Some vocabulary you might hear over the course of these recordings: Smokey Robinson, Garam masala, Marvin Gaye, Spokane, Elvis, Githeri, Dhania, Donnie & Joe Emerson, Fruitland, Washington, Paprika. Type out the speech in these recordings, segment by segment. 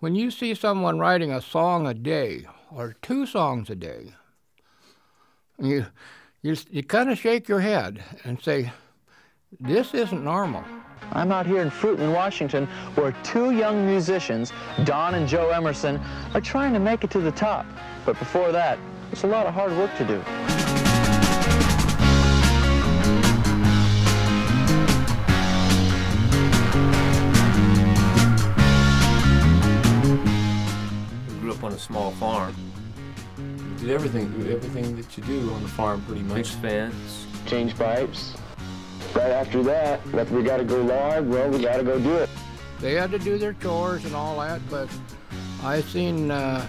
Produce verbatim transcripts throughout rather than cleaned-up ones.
When you see someone writing a song a day or two songs a day, you, you, you kind of shake your head and say, this isn't normal. I'm out here in Fruitland, Washington, where two young musicians, Don and Joe Emerson, are trying to make it to the top. But before that, there's a lot of hard work to do. I grew up on a small farm. I did everything, everything that you do on the farm, pretty much. Mixed fence. Change pipes. Right after that, if we got to go live, well, we got to go do it. They had to do their chores and all that, but I seen uh,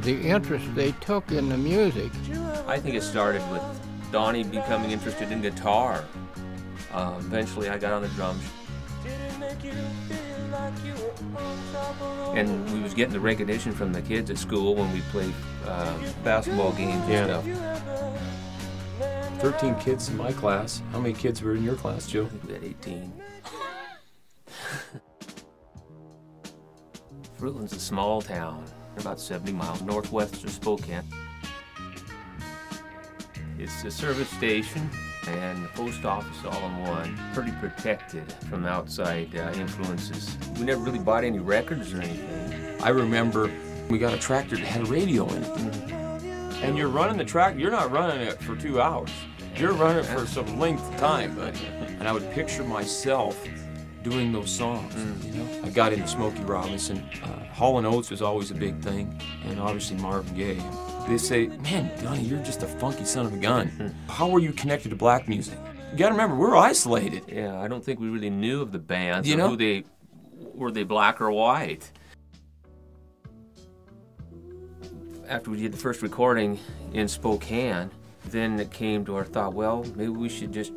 the interest they took in the music. I think it started with Donnie becoming interested in guitar. Uh, eventually, I got on the drums. And we was getting the recognition from the kids at school when we played uh, basketball games and stuff. thirteen kids in my class. How many kids were in your class, Joe? We had eighteen. Fruitland's a small town, about seventy miles northwest of Spokane. It's a service station and the post office all in one. Pretty protected from outside uh, influences. We never really bought any records or anything. I remember we got a tractor that had a radio in it. And you're running the track, you're not running it for two hours. You're running it for some length of time, buddy. And I would picture myself doing those songs, mm. you know? I got into Smokey Robinson. Uh, Hall and Oates was always a big thing, and obviously Marvin Gaye. They say, man, Donnie, you're just a funky son of a gun. How were you connected to black music? You gotta remember, we were isolated. Yeah, I don't think we really knew of the bands, you know? Who they, were they black or white? After we did the first recording in Spokane, then it came to our thought, well, maybe we should just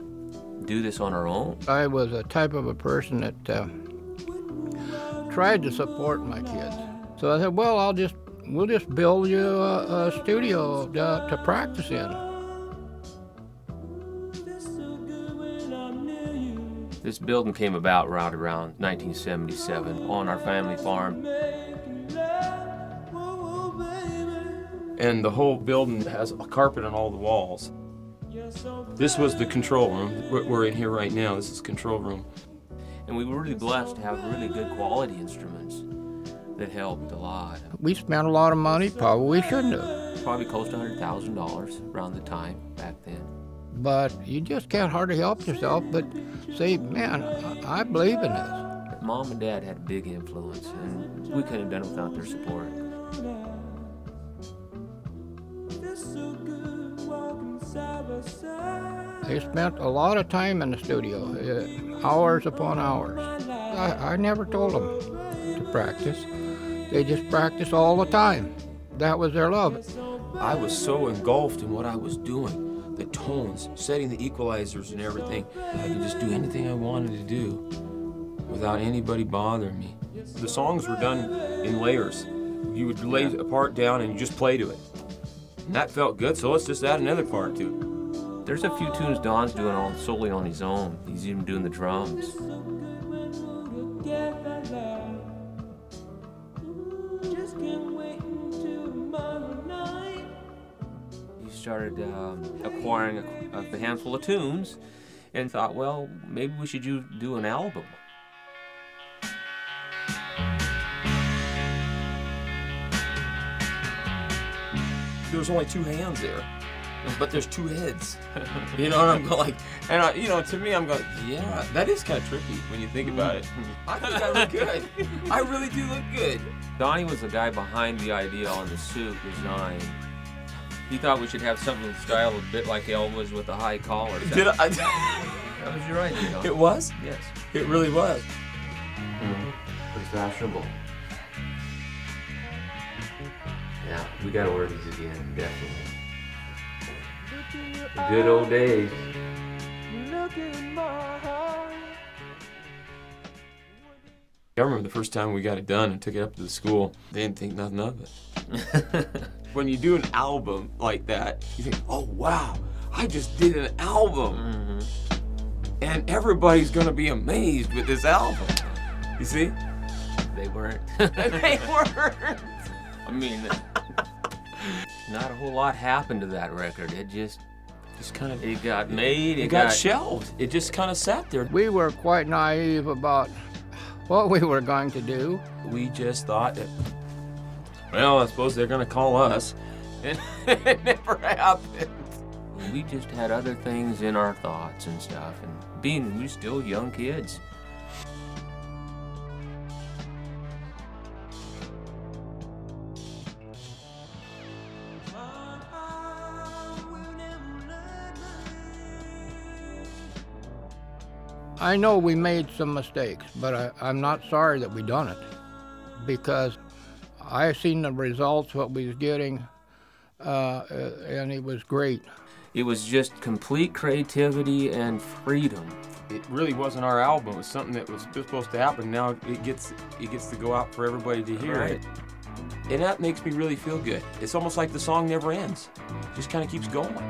do this on our own. I was a type of a person that uh, tried to support my kids. So I said, well, I'll just, we'll just build you a, a studio to, to practice in. This building came about right around nineteen seventy-seven on our family farm. And the whole building has a carpet on all the walls. This was the control room. We're in here right now. This is the control room. And we were really blessed to have really good quality instruments that helped a lot. We spent a lot of money, probably shouldn't have. Probably close to one hundred thousand dollars around the time back then. But you just can't hardly help yourself but say, man, I believe in this. Mom and Dad had a big influence, and we couldn't have done it without their support. They spent a lot of time in the studio, uh, hours upon hours. I, I never told them to practice. They just practiced all the time. That was their love. I was so engulfed in what I was doing, the tones, setting the equalizers and everything. I could just do anything I wanted to do without anybody bothering me. The songs were done in layers. You would lay a part down and you just play to it. And that felt good, so let's just add another part to it. There's a few tunes Don's doing all, solely on his own. He's even doing the drums. He started um, acquiring a, a handful of tunes and thought, well, maybe we should do, do an album. There's only two hands there, but there's two heads. You know, and I'm going like, and I, you know, to me, I'm going, yeah, that is kind of tricky when you think about it. I think I look good. I really do look good. Donnie was the guy behind the idea on the suit design. He thought we should have something styled a bit like Elvis with a high collar. Did I? I that was your idea, Donnie. It was? Yes. It really was. Mm-hmm. It was fashionable. Yeah, we gotta wear these again, definitely. The good old days. I remember the first time we got it done and took it up to the school, they didn't think nothing of it. When you do an album like that, you think, oh wow, I just did an album. Mm-hmm. And everybody's gonna be amazed with this album. You see? They weren't. They weren't. I mean, not a whole lot happened to that record. It just, just kind of. It got made. It, it got, got shelved. It just kind of sat there. We were quite naive about what we were going to do. We just thought that, well, I suppose they're going to call us. And it never happened. We just had other things in our thoughts and stuff. And being we were still young kids. I know we made some mistakes, but I, I'm not sorry that we done it, because I seen the results, what we was getting, uh, and it was great. It was just complete creativity and freedom. It really wasn't our album. It was something that was just supposed to happen. Now it gets, it gets to go out for everybody to hear. Right. It. And that makes me really feel good. It's almost like the song never ends. It just kind of keeps going.